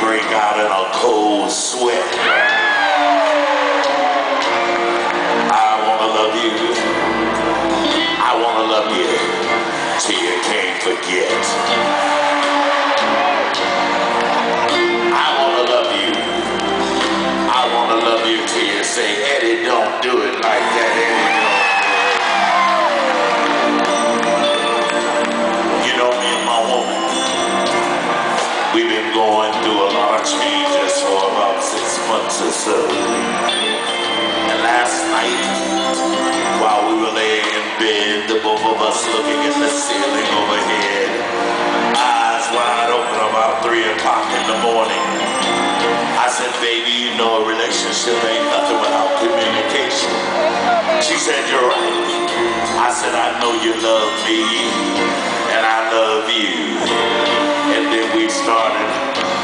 break out in a cold sweat. I wanna love you. I wanna love you till you can't forget. I wanna love you. I wanna love you till you say, Eddie, don't do it like that, Eddie. We've been going through a lot of changes for about 6 months or so. And last night, while we were laying in bed, the both of us looking at the ceiling overhead, eyes wide open about 3 o'clock in the morning, I said, baby, you know a relationship ain't nothing without communication. She said, you're right. I said, I know you love me, and I love you. And then we started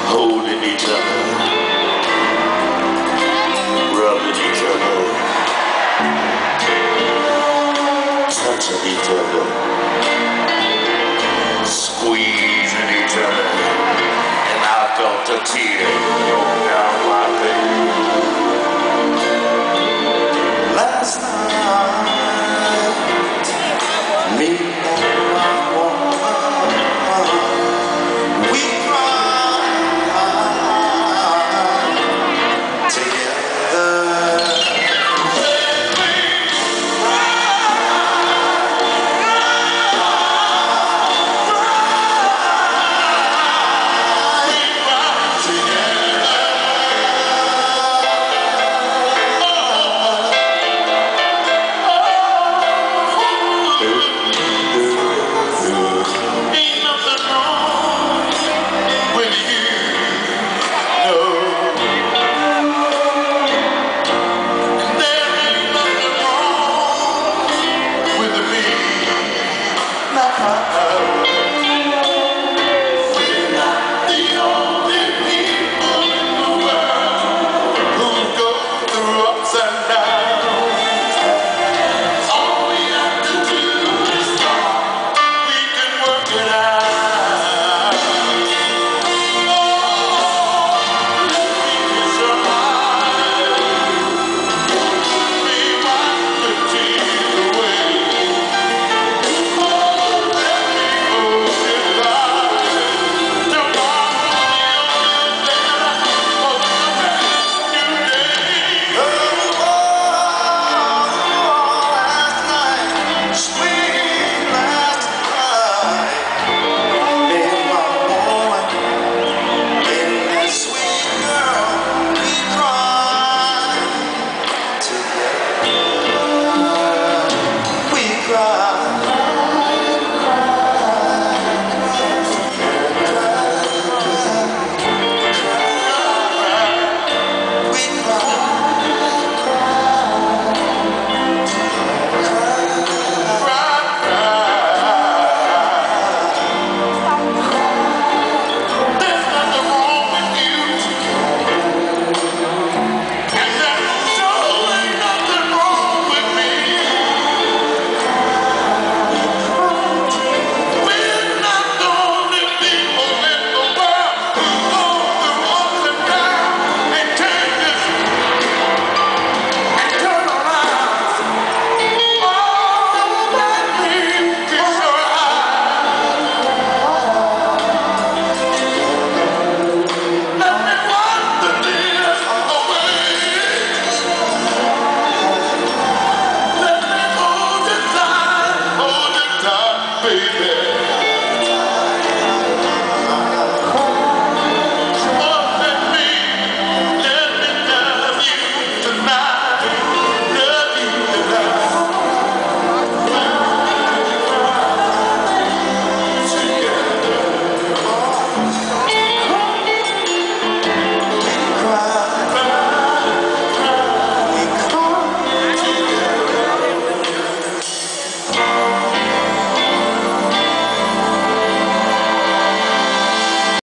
holding each other, rubbing each other, touching each other, squeezing each other, and I felt a tear